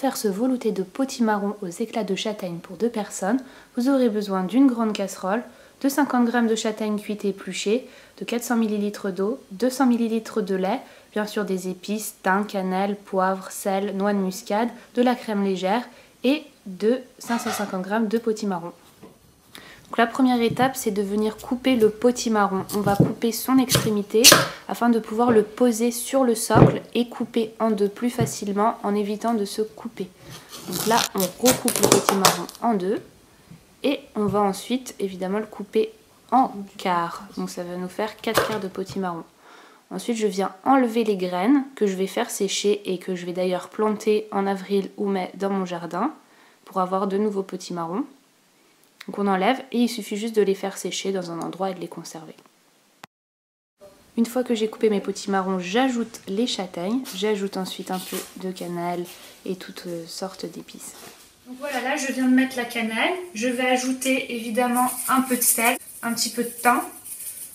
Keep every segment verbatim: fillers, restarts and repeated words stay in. faire ce velouté de potimarron aux éclats de châtaigne pour deux personnes, vous aurez besoin d'une grande casserole, de cinquante grammes de châtaigne cuite et épluchée, de quatre cents millilitres d'eau, deux cents millilitres de lait, bien sûr des épices, thym, cannelle, poivre, sel, noix de muscade, de la crème légère et de cinq cent cinquante grammes de potimarron. Donc la première étape, c'est de venir couper le potimarron. On va couper son extrémité afin de pouvoir le poser sur le socle et couper en deux plus facilement en évitant de se couper. Donc là, on recoupe le potimarron en deux et on va ensuite évidemment le couper en quarts. Donc ça va nous faire quatre quarts de potimarron. Ensuite, je viens enlever les graines que je vais faire sécher et que je vais d'ailleurs planter en avril ou mai dans mon jardin pour avoir de nouveaux potimarrons. Donc on enlève et il suffit juste de les faire sécher dans un endroit et de les conserver. Une fois que j'ai coupé mes potimarrons, j'ajoute les châtaignes. J'ajoute ensuite un peu de cannelle et toutes sortes d'épices. Donc voilà, là je viens de mettre la cannelle. Je vais ajouter évidemment un peu de sel, un petit peu de thym.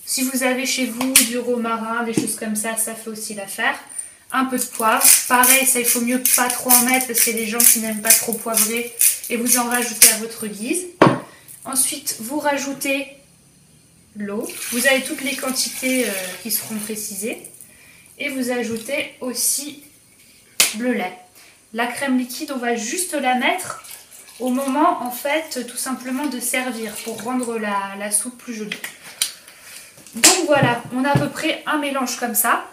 Si vous avez chez vous du romarin, des choses comme ça, ça fait aussi l'affaire. Un peu de poivre. Pareil, ça il faut mieux pas trop en mettre parce qu'il y a des gens qui n'aiment pas trop poivrer et vous en rajoutez à votre guise. Ensuite, vous rajoutez l'eau. Vous avez toutes les quantités euh, qui seront précisées. Et vous ajoutez aussi le lait. La crème liquide, on va juste la mettre au moment, en fait, tout simplement de servir pour rendre la, la soupe plus jolie. Donc voilà, on a à peu près un mélange comme ça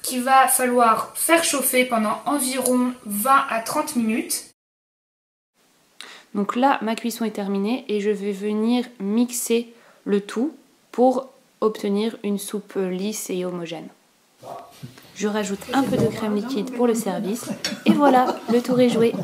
qu'il va falloir faire chauffer pendant environ vingt à trente minutes. Donc là, ma cuisson est terminée et je vais venir mixer le tout pour obtenir une soupe lisse et homogène. Je rajoute un peu de crème liquide pour le service et voilà, le tour est joué.